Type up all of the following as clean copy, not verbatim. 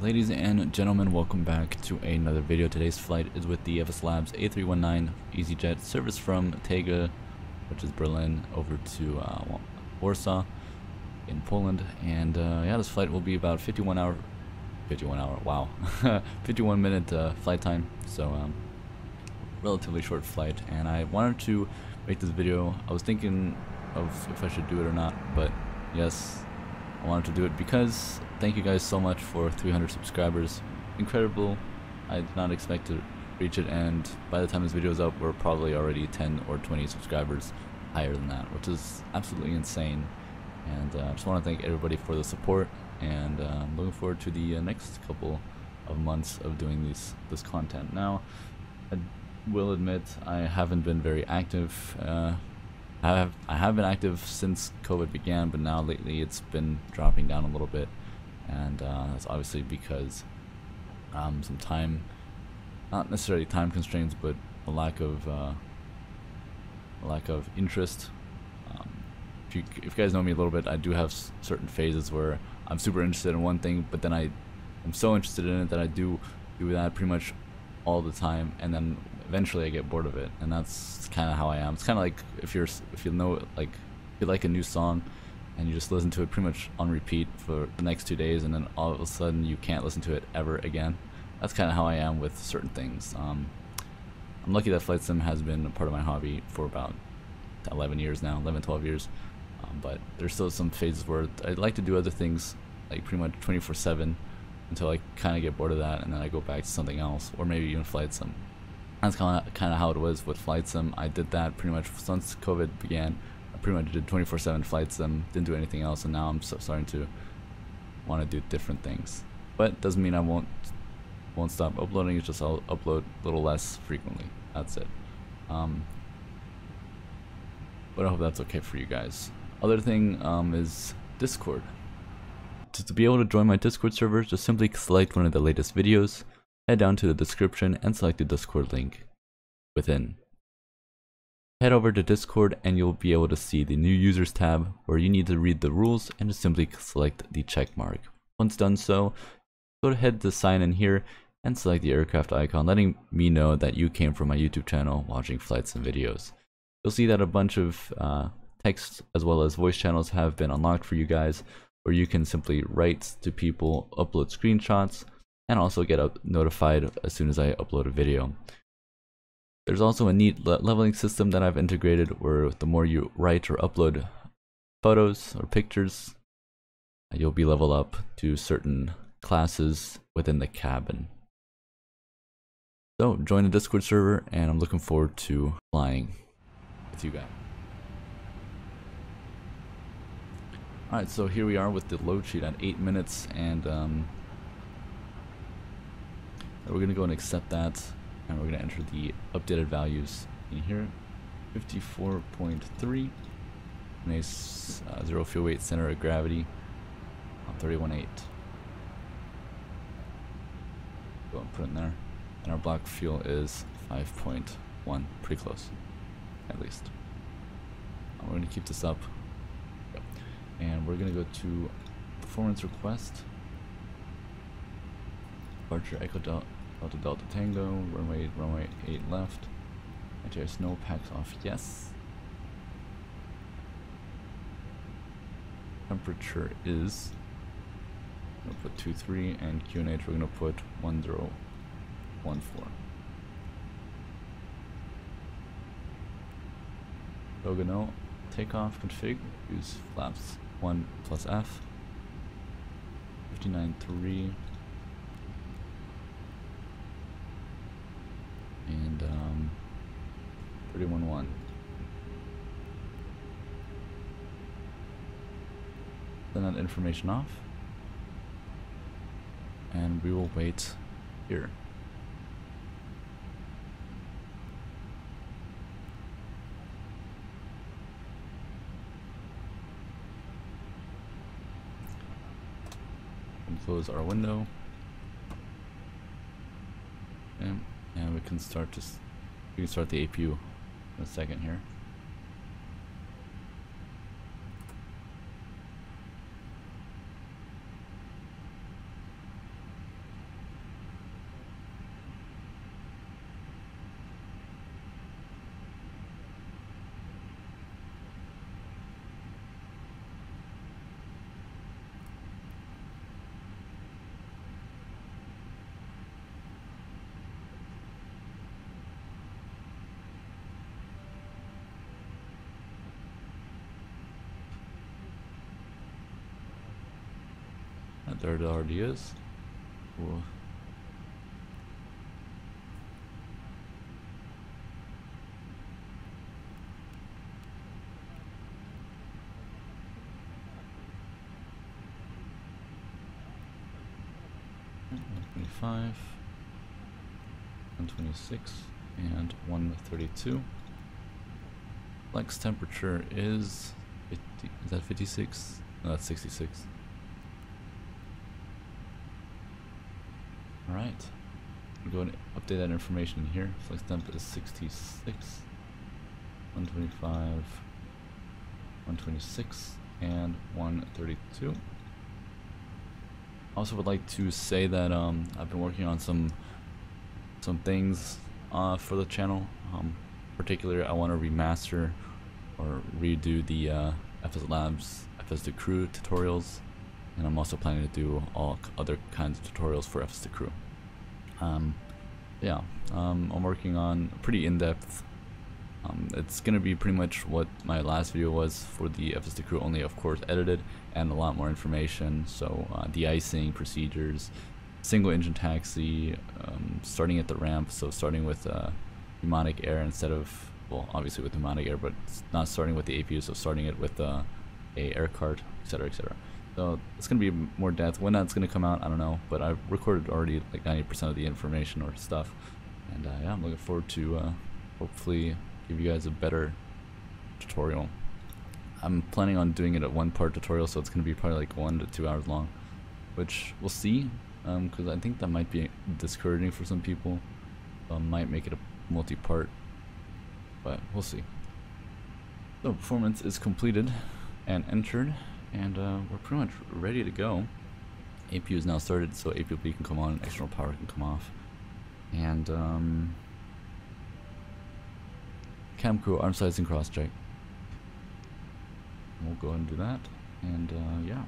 Ladies and gentlemen, welcome back to another video. Today's flight is with the FS Labs A319 EasyJet service from Tegel, which is Berlin, over to Warsaw in Poland. And yeah, this flight will be about 51 minute flight time. So relatively short flight. And I wanted to make this video. I was thinking of if I should do it or not, but yes, I wanted to do it because thank you guys so much for 300 subscribers. Incredible. I did not expect to reach it, and by the time this video is up, we're probably already 10 or 20 subscribers higher than that, which is absolutely insane. And I just want to thank everybody for the support, and I'm looking forward to the next couple of months of doing this content. Now, I will admit I haven't been very active. I have been active since COVID began, but now lately it's been dropping down a little bit, and that's obviously because some time, not necessarily time constraints, but a lack of interest. If you guys know me a little bit, I do have certain phases where I'm super interested in one thing, but then I'm so interested in it that I do that pretty much all the time, and then eventually I get bored of it, and that's kind of how I am. It's kind of like if you like a new song, and you just listen to it pretty much on repeat for the next 2 days, and then all of a sudden you can't listen to it ever again. That's kind of how I am with certain things. I'm lucky that Flight Sim has been a part of my hobby for about 11 years now, 11, 12 years. But there's still some phases where I'd like to do other things, like pretty much 24/7, until I kind of get bored of that, and then I go back to something else, or maybe even Flight Sim. That's kind of how it was with Flight Sim. I did that pretty much since COVID began. I pretty much did 24/7 Flight Sim, didn't do anything else, and now I'm starting to want to do different things. But it doesn't mean I won't stop uploading. It's just I'll upload a little less frequently. That's it. But I hope that's okay for you guys. Other thing is Discord. To be able to join my Discord server, just simply select one of the latest videos. Head down to the description and select the Discord link within. Head over to Discord and you'll be able to see the new users tab where you need to read the rules and just simply select the check mark. Once done so, go ahead to sign in here and select the aircraft icon, letting me know that you came from my YouTube channel watching flights and videos. You'll see that a bunch of text as well as voice channels have been unlocked for you guys, where you can simply write to people, upload screenshots, and also get notified as soon as I upload a video. There's also a neat leveling system that I've integrated where the more you write or upload photos or pictures, you'll be leveled up to certain classes within the cabin. So join the Discord server, and I'm looking forward to flying with you guys. Alright, so here we are with the load sheet at 8 minutes, and we're gonna go and accept that, and we're gonna enter the updated values in here. 54.3, nice, 0 fuel weight, center of gravity on 31.8. Go and put it in there, and our block fuel is 5.1, pretty close, at least. We're gonna keep this up, and we're gonna go to performance request. Departure Echo Delta. Delta Tango, runway 8 left. Anti-air snow packs off, yes. Temperature is, we're gonna put 23, and QNH we're gonna put 1014. Logano, takeoff config, use flaps 1 plus F. 59.3. And 31.1. Send that information off, and we will wait here. And close our window. And we can start the APU in a second here. there it already is. Ooh. Five, 126, and 132. Flex temperature is 50, is that 56? No, that's 66. All right, I'm going to update that information here. Flex temp is 66, 125, 126, and 132. Also would like to say that I've been working on some things for the channel. Particularly, I want to remaster or redo the FS Labs, FS2Crew tutorials, and I'm also planning to do all other kinds of tutorials for FS2Crew. I'm working on pretty in-depth. It's gonna be pretty much what my last video was for the FS2Crew, only of course edited, and a lot more information. So de-icing procedures, single engine taxi, starting at the ramp, so starting with pneumatic air instead of, well, obviously with pneumatic air, but not starting with the APU, so starting it with a air cart, etc, etc. So it's gonna be more depth. When that's gonna come out, I don't know, but I've recorded already like 90% of the information or stuff, and yeah, I'm looking forward to hopefully give you guys a better tutorial. I'm planning on doing it at one part tutorial, so it's going to be probably like 1 to 2 hours long, which we'll see, because I think that might be discouraging for some people. I might make it a multi-part, but we'll see. So performance is completed and entered, and we're pretty much ready to go. APU is now started, so APU can come on, external power can come off, and cam crew arm size and cross check. We'll go ahead and do that, and yeah.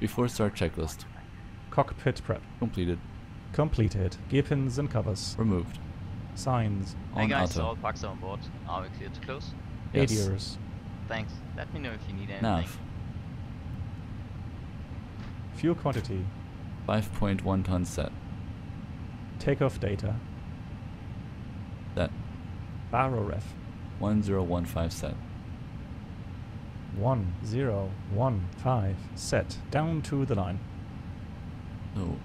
Before start checklist. Cockpit prep completed. Completed. Gear pins and covers removed. Signs. Hey guys, all parks are on board. Are we clear to close? Yes. ADRs. Thanks. Let me know if you need anything. Nav. Fuel quantity. 5.1 tons set. Takeoff data. Set. Barrow ref. 1015 set. 1015 set. Down to the line. So,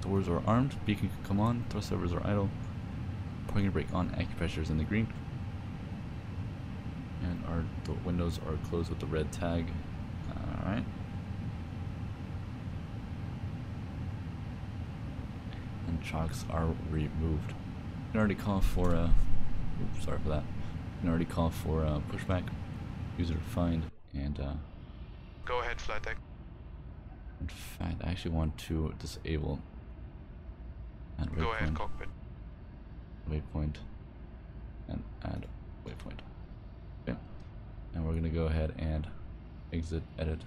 doors are armed, beacon can come on, thrust levers are idle, parking brake on, acupressure is in the green. And the windows are closed with the red tag. Alright. And chocks are removed. You can already call for a, oops, sorry for that. You can already call for a pushback, user find, and go ahead, flight deck. In fact, I actually want to disable and go ahead, cockpit. Waypoint and add waypoint. Okay, and we're gonna go ahead and exit, edit,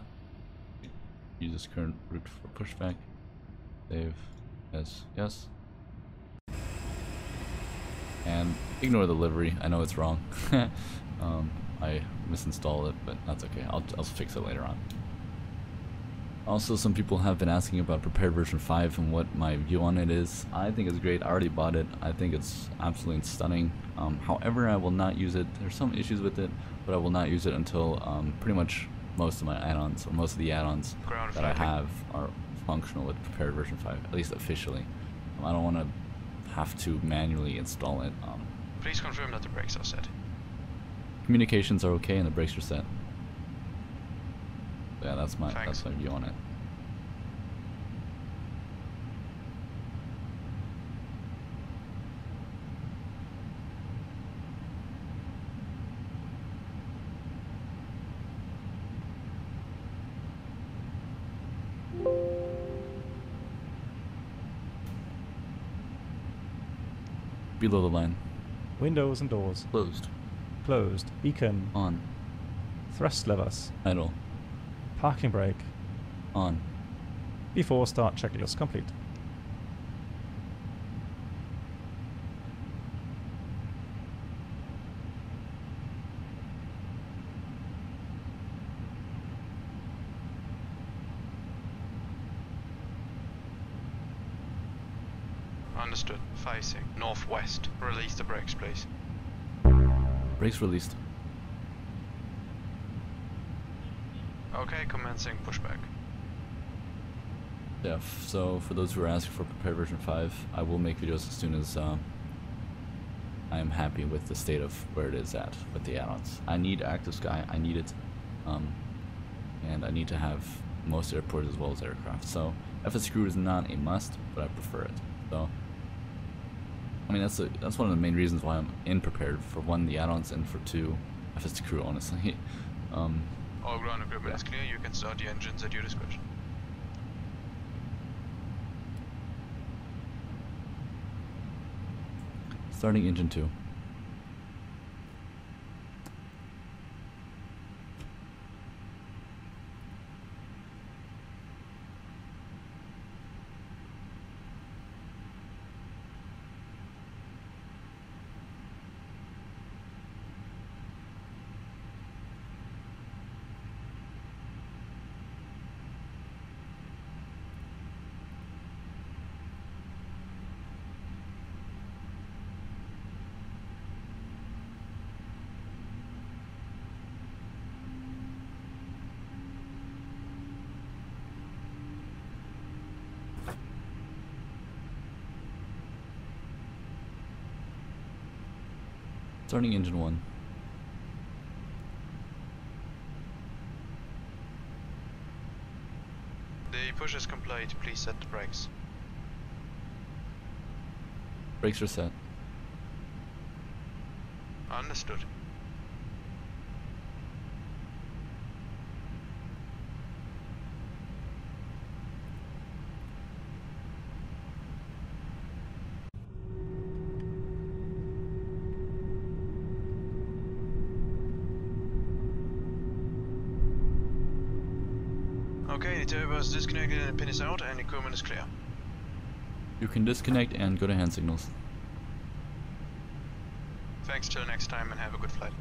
use this current route for pushback. Save as yes. And ignore the livery. I know it's wrong. I misinstalled it, but that's okay. I'll fix it later on. Also, some people have been asking about Prepared version 5 and what my view on it is. I think it's great. I already bought it. I think it's absolutely stunning. However, I will not use it. There's some issues with it, but I will not use it until pretty much most of my add-ons, or most of the add-ons that I have are functional with Prepared version 5, at least officially. I don't want to have to manually install it. Please confirm that the brakes are set. Communications are okay and the brakes are set. Yeah, that's my view on it. Below the line. Windows and doors. Closed. Closed. Beacon. On. Thrust levers. Idle. Parking brake. On. Before start checklist complete. Understood. Facing northwest. Release the brakes, please. Brakes released. Okay, commencing pushback. Yeah, so for those who are asking for Prepar version 5, I will make videos as soon as I am happy with the state of where it is at with the add-ons. I need Active Sky, I need it, and I need to have most airports as well as aircraft. So FS2Crew is not a must, but I prefer it. So I mean that's one of the main reasons why I'm in Prepar, for one, the add-ons, and for two, FS2Crew, honestly. All ground equipment is clear. You can start the engines at your discretion. Starting engine 2. Starting engine 1. The push is complete. Please set the brakes. Brakes are set. Understood. Okay, the turbo is disconnected and the pin is out, and the equipment is clear. You can disconnect and go to hand signals. Thanks, till next time, and have a good flight.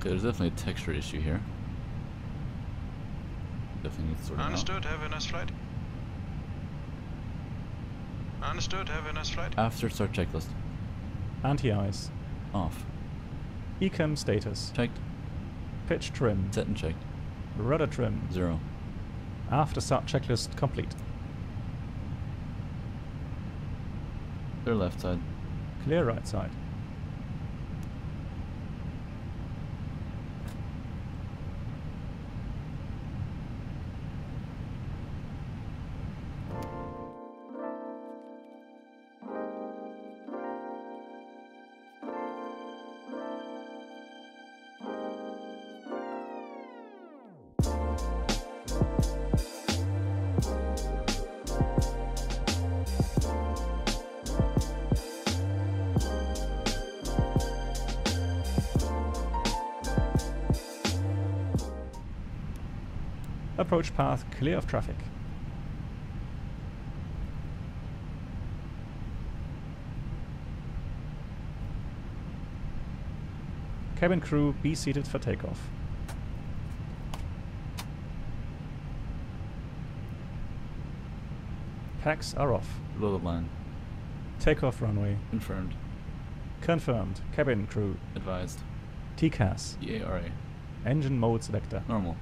Okay, there's definitely a texture issue here. Definitely need to sort it out. Understood, have a nice flight. Understood, have a nice flight. After start checklist. Anti-ice. Off. Ecom status. Checked. Pitch trim. Set and checked. Rudder trim. 0. After start checklist complete. Clear left side. Clear right side. Approach path clear of traffic. Cabin crew, be seated for takeoff. Packs are off. Below the line. Takeoff runway. Confirmed. Confirmed. Cabin crew. Advised. TCAS. EARA. Engine mode selector. Normal.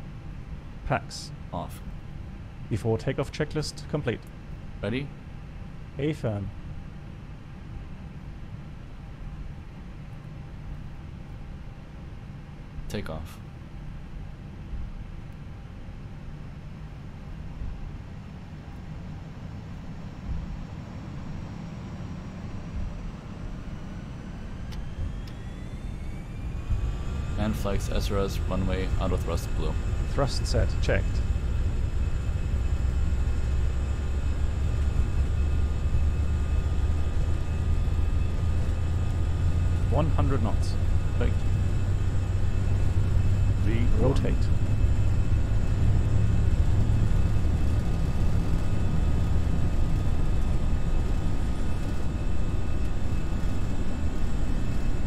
Packs. Off. Before takeoff checklist complete. Ready? AFIRM. Takeoff. flags, SRS, runway, auto thrust blue. Thrust set checked. knots. Perfect. Rotate.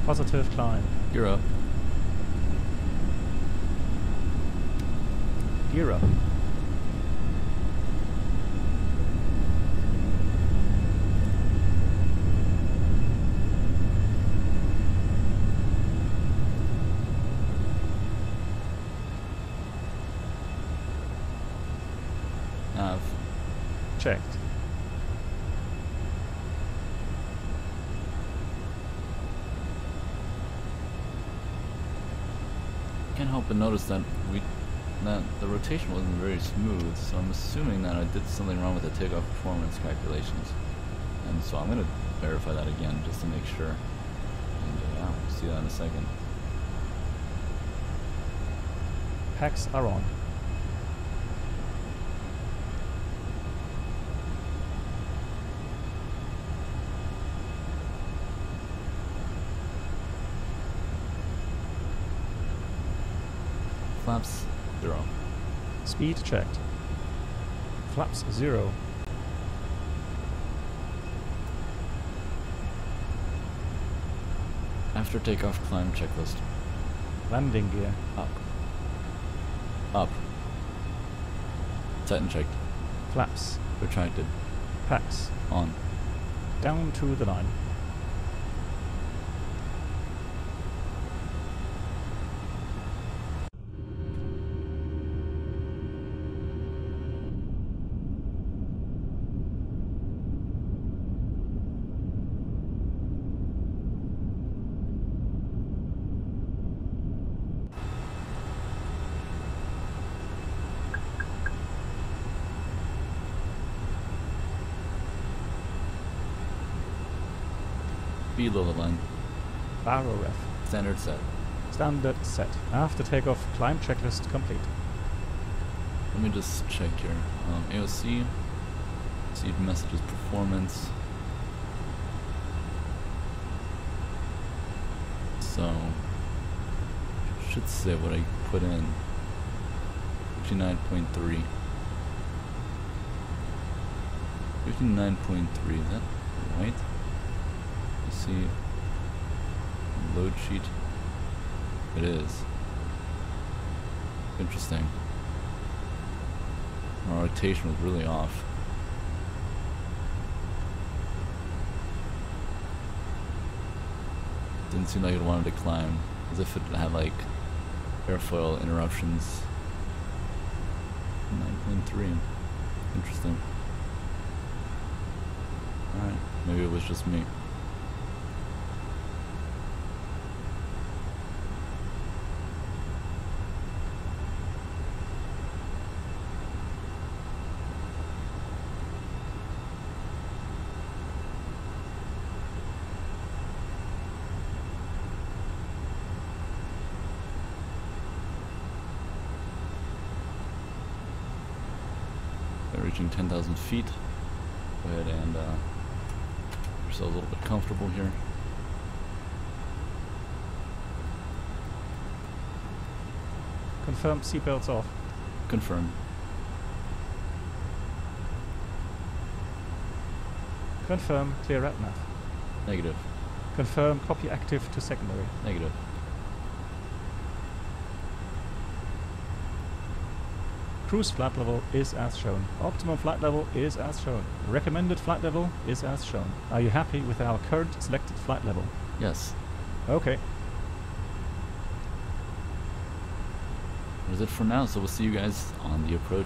Positive climb. Gear up. Gear up. Checked. Can't help but notice that the rotation wasn't very smooth, so I'm assuming that I did something wrong with the takeoff performance calculations. And so I'm going to verify that again just to make sure. And yeah, we'll see that in a second. Packs are on. Flaps 0. Speed checked. Flaps 0. After takeoff, climb checklist. Landing gear up. Up. Tighten checked. Flaps retracted. Packs on. Down to the line. Below the line. Barrow ref. Standard set. Standard set. After takeoff, climb checklist complete. Let me just check here. AOC. Received messages performance. So it should say what I put in. 59.3. 59.3. Is that right? See load sheet. It is interesting. Our rotation was really off. Didn't seem like it wanted to climb, as if it had like airfoil interruptions. 9.3. Interesting. All right, maybe it was just me. Reaching 10,000 feet. Go ahead and get yourself a little bit comfortable here. Confirm seatbelts off. Confirm. Confirm clear at nav. Negative. Confirm copy active to secondary. Negative. Cruise flight level is as shown. Optimum flight level is as shown. Recommended flight level is as shown. Are you happy with our current selected flight level? Yes. Okay. That's it for now, so we'll see you guys on the approach.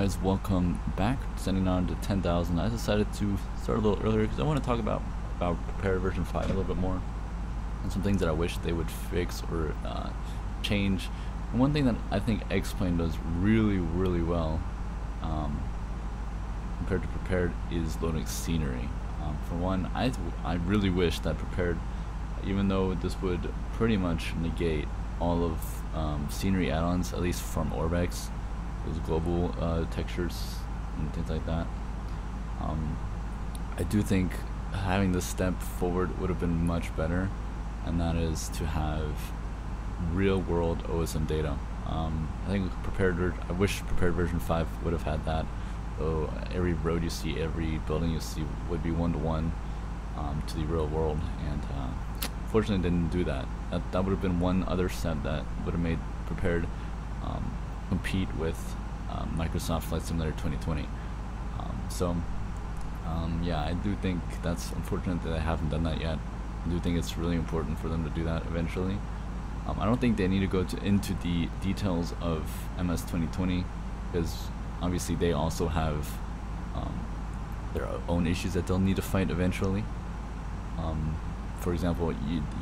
guys, welcome back. Sending on to 10,000. I decided to start a little earlier because I want to talk about Prepar version 5 a little bit more, and some things that I wish they would fix or change. And one thing that I think X-Plane does really, really well compared to Prepar is loading scenery. For one, I really wish that Prepar, even though this would pretty much negate all of scenery add-ons, at least from Orbx, those global textures and things like that. I do think having this step forward would have been much better, and that is to have real-world OSM data. I think I wish Prepar version 5 would have had that. So every road you see, every building you see would be one-to-one to the real world, and fortunately didn't do that. That would have been one other step that would have made Prepar compete with Microsoft Flight Simulator 2020. Yeah, I do think that's unfortunate that they haven't done that yet. I do think it's really important for them to do that eventually. I don't think they need to go into the details of MS 2020, because obviously they also have their own issues that they'll need to fight eventually. For example,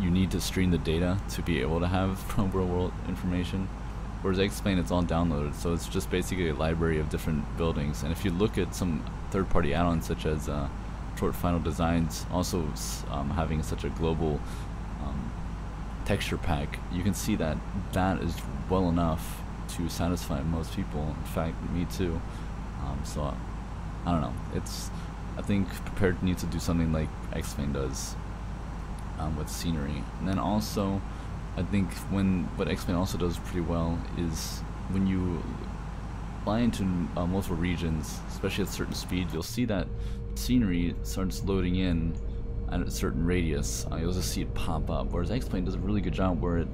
you need to stream the data to be able to have real world information. Whereas X-Plane, it's all downloaded, so it's just basically a library of different buildings. And if you look at some third-party add-ons such as Short Final Designs, also having such a global texture pack, you can see that that is well enough to satisfy most people. In fact, me too. So I don't know. I think Prepar needs to do something like X-Plane does with scenery, and then also. I think what X-Plane also does pretty well is when you fly into multiple regions, especially at certain speed, you'll see that scenery starts loading in at a certain radius. You'll just see it pop up, whereas X-Plane does a really good job where it,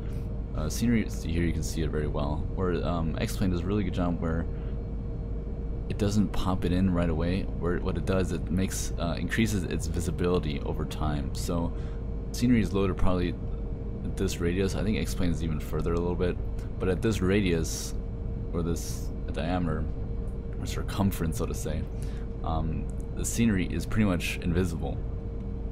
scenery, here you can see it very well, where X-Plane does a really good job where it doesn't pop it in right away. What it does, it increases its visibility over time. So scenery is loaded probably at this radius. I think X-Plane even further a little bit, but at this radius, or this diameter, or circumference, so to say, the scenery is pretty much invisible,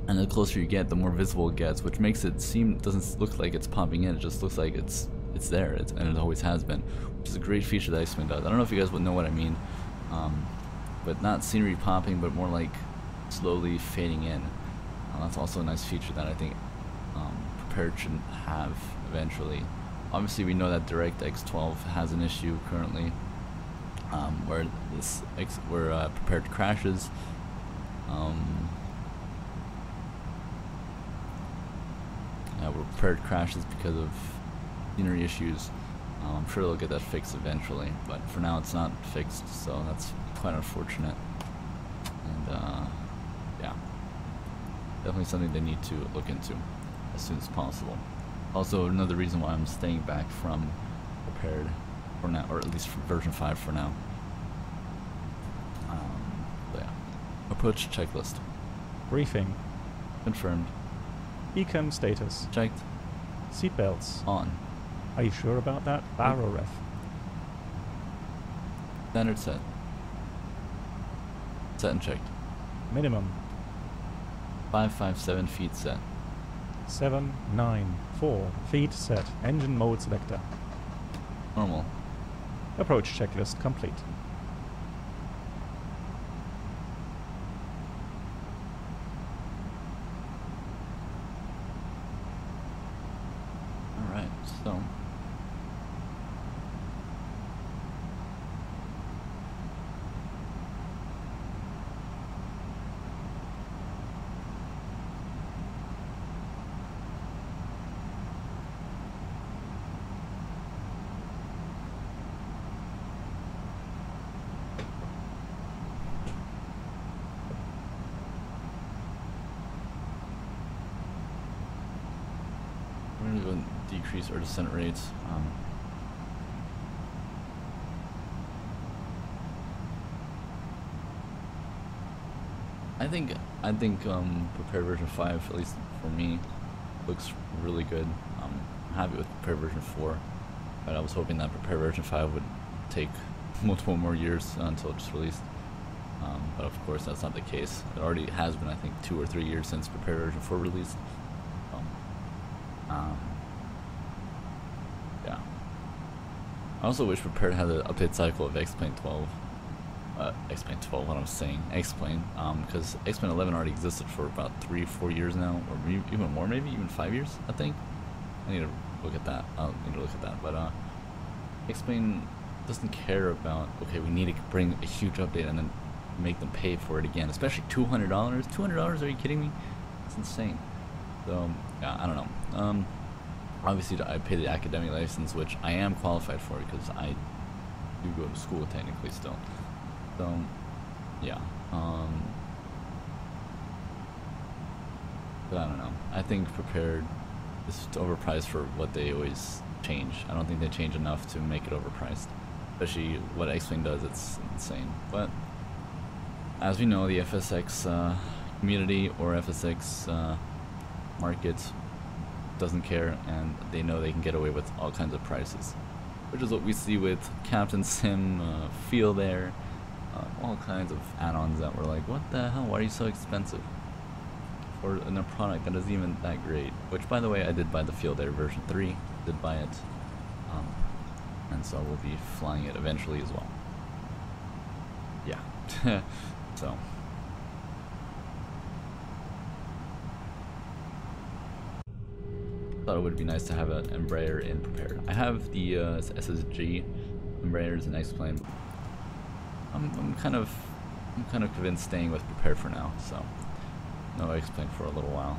and the closer you get, the more visible it gets, which makes it seem, doesn't look like it's popping in, it just looks like it's there, and it always has been, which is a great feature that X-Plane does. I don't know if you guys would know what I mean, but not scenery popping, but more like slowly fading in. That's also a nice feature that I think Prepar should have eventually. Obviously, we know that DirectX12 has an issue currently, where Prepar crashes. Where Prepar crashes because of scenery issues. I'm sure they'll get that fixed eventually, but for now it's not fixed, so that's quite unfortunate. And yeah, definitely something they need to look into as soon as possible. Also, another reason why I'm staying back from Prepar for now, or at least for version 5 for now. But yeah. Approach checklist. Briefing. Confirmed. Ecom status. Checked. Seatbelts. On. Are you sure about that? Barrow ref. Standard set. Set and checked. Minimum. 557 feet set. 794 feet set. Engine mode selector. Normal. Approach checklist complete. All right, so decrease or descent rates. I think Prepar version 5, at least for me, looks really good. I'm happy with Prepar version 4, but I was hoping that Prepar version 5 would take multiple more years until it's released. But of course, that's not the case. It already has been, I think, 2 or 3 years since Prepar3D released. Yeah. I also wish Prepar3D had an update cycle of X-Plane 12. X-Plane 12, what I'm saying, X-Plane, because X-Plane 11 already existed for about 3 or 4 years now, or even more, maybe even 5 years, I think. I need to look at that. I'll need to look at that. But X-Plane doesn't care about, okay, we need to bring a huge update and then make them pay for it again, especially $200. $200? Are you kidding me? That's insane. So yeah, I don't know. Obviously, I pay the academic license, which I am qualified for because I do go to school technically still. So yeah, but I don't know. I think Prepar3D is overpriced for what they always change. I don't think they change enough to make it overpriced, especially what X-Plane does. It's insane. But as we know, the FSX community or FSX market doesn't care, and they know they can get away with all kinds of prices, which is what we see with Captain Sim, Feel There, all kinds of add-ons that were like, what the hell, why are you so expensive? Or in a product that isn't even that great. Which, by the way, I did buy the Feel There version 3, did buy it, and so we'll be flying it eventually as well. Yeah. So I thought it would be nice to have an Embraer in Prepar3D. I have the SSG Embraers and X-Plane. I'm kind of convinced staying with Prepar3D for now. So no X-Plane for a little while.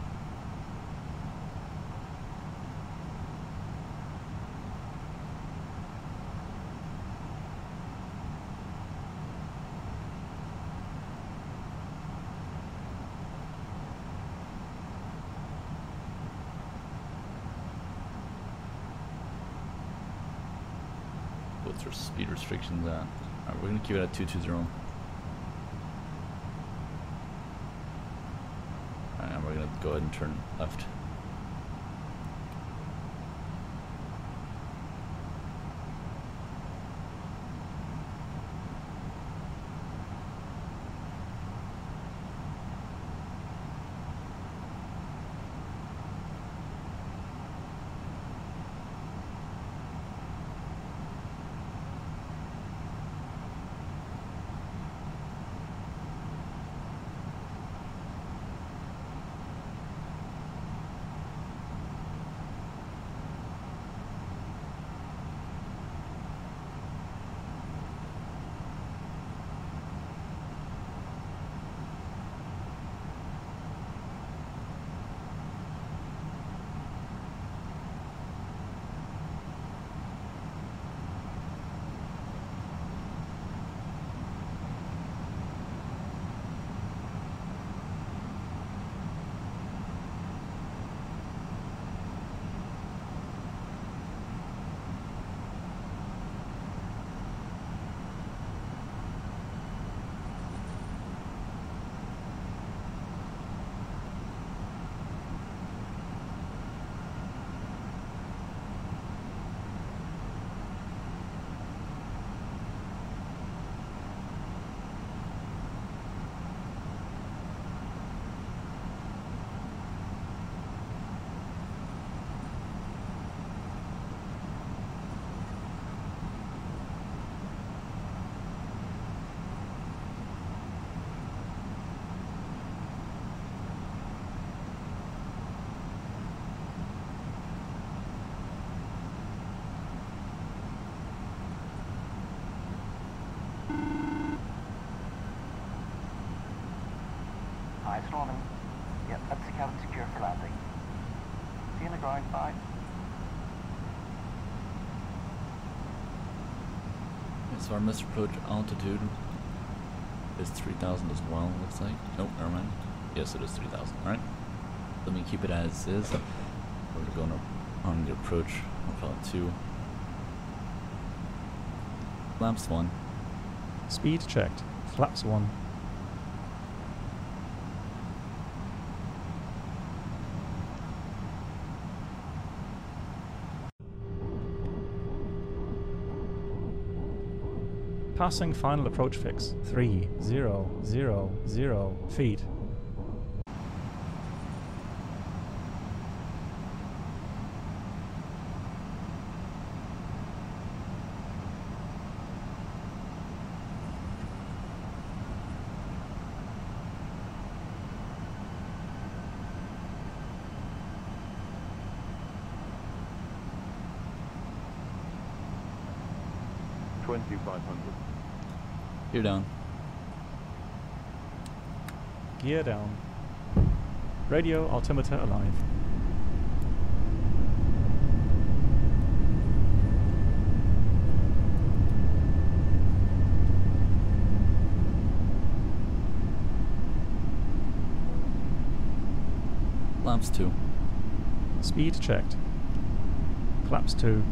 What's our speed restrictions at? Alright, we're gonna keep it at 220. Alright, and we're gonna go ahead and turn left. So our misapproach altitude is 3,000 as well, looks like. Nope, never mind. Yes, it is 3,000. Alright. Let me keep it as is. We're going on the approach. We'll call it 2. Flaps 1. Speed checked. Flaps 1. passing final approach fix. 3,000 feet. You're down. Gear down. Radio altimeter alive. Lamps 2. Speed checked. Claps 2.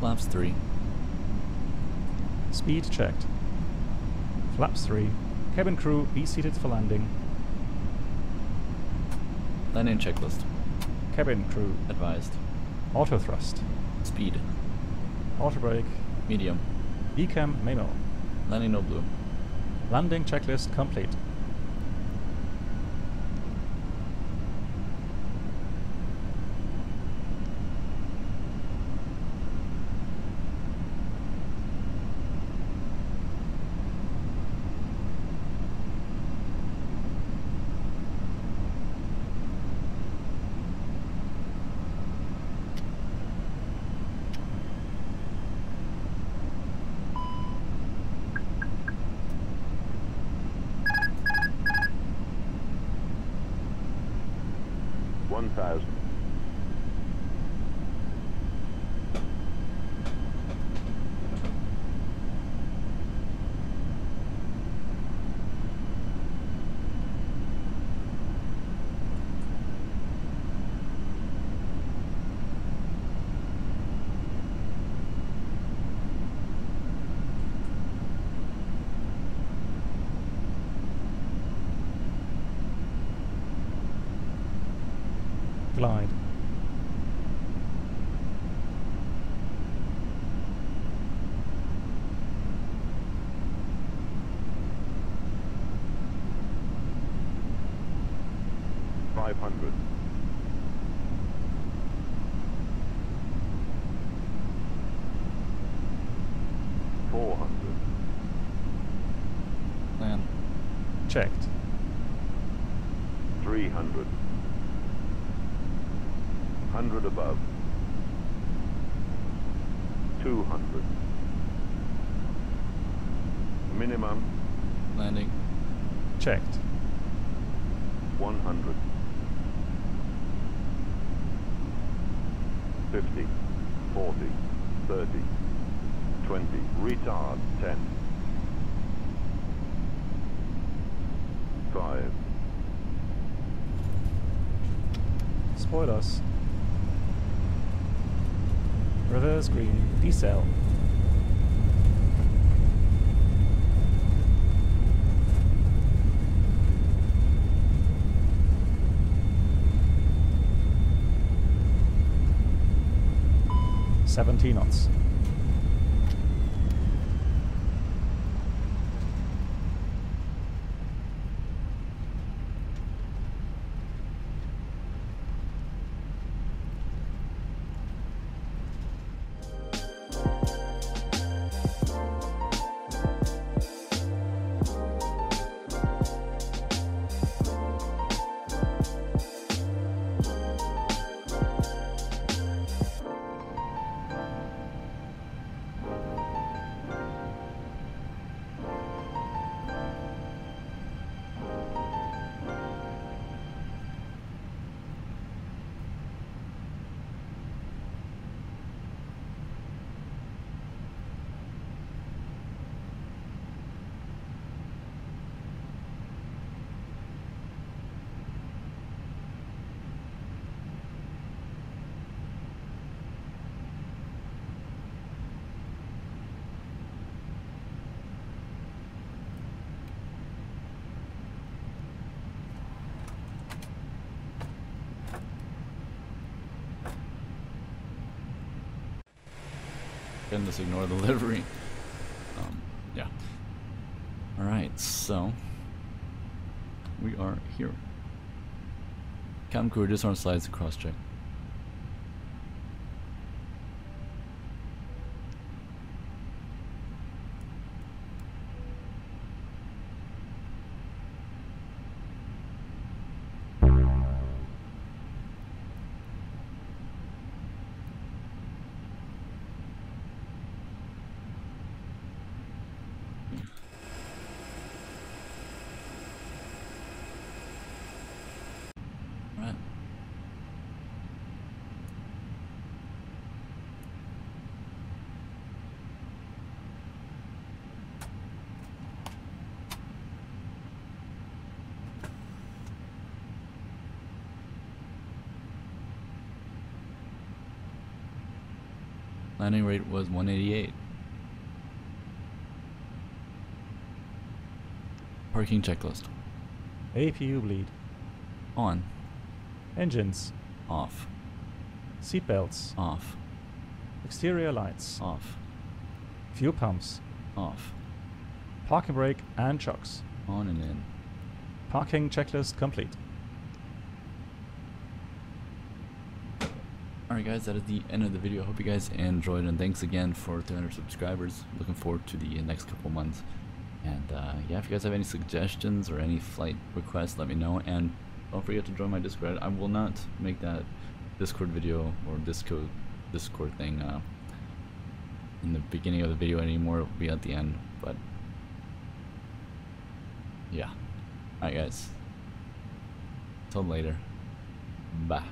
Flaps 3. Speed checked. Flaps 3. Cabin crew, be seated for landing. Landing checklist. Cabin crew advised. Auto thrust. Speed. Auto brake. Medium. Decam manual. Landing no blue. Landing checklist complete. Glide. Checked. 100. 50. 40. 30. 20. Retard. 10. 5. Spoilers. Reverse green. Decel. Seventeen knots. Goodness, ignore the livery. Yeah. Alright, so we are here. Captain crew, just on slides to cross check. Landing rate was 188. Parking checklist. APU bleed. On. Engines. Off. Seatbelts. Off. Exterior lights. Off. Fuel pumps. Off. Parking brake and chocks. On and in. Parking checklist complete. Alright guys, that is the end of the video. I hope you guys enjoyed, and thanks again for 300 subscribers. Looking forward to the next couple months. And yeah, if you guys have any suggestions or any flight requests, let me know. And don't forget to join my Discord. I will not make that Discord video or Discord thing in the beginning of the video anymore. It will be at the end. But yeah. Alright guys. Till later. Bye.